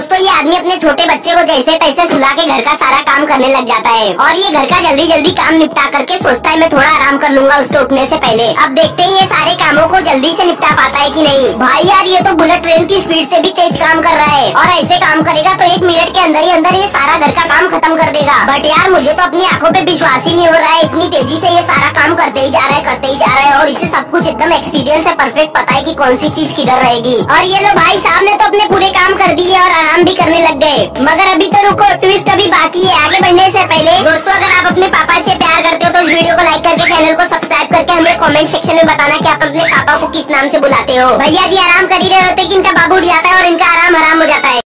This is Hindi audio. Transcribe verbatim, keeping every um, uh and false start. दोस्तों ये आदमी अपने छोटे बच्चे को जैसे तैसे सुला के घर का सारा काम करने लग जाता है और ये घर का जल्दी जल्दी काम निपटा करके सोचता है मैं थोड़ा आराम कर लूंगा उसके उठने से पहले। अब देखते हैं ये सारे कामों को जल्दी से निपटा पाता है कि नहीं। भाई यार ये तो बुलेट ट्रेन की स्पीड से भी तेज काम कर रहा है और ऐसे काम करेगा तो एक मिनट के अंदर ही अंदर ये सारा घर का काम खत्म कर देगा। बट यार मुझे तो अपनी आंखों पे विश्वास ही नहीं हो रहा है, इतनी तेजी से ये सारा काम करते ही जा रहा है करते ही जा रहा है और इसे सब कुछ एकदम एक्सपीरियंस है, परफेक्ट पता है कि कौन सी चीज किधर रहेगी। और ये लो भाई साहब ने तो अपने पूरे काम कर दिए और आराम भी करने लग गए। मगर अभी तो रुको, ट्विस्ट अभी बाकी है। आगे बढ़ने से पहले दोस्तों अगर आप अपने पापा से प्यार करते हो तो इस वीडियो को लाइक करके चैनल को सब्सक्राइब करके हमें कमेंट सेक्शन में बताना कि आप अपने पापा को किस नाम से बुलाते हो। भैया जी आराम कर ही रहे होते कि इनका बाबू उठ जाता है और इनका आराम हराम हो जाता है।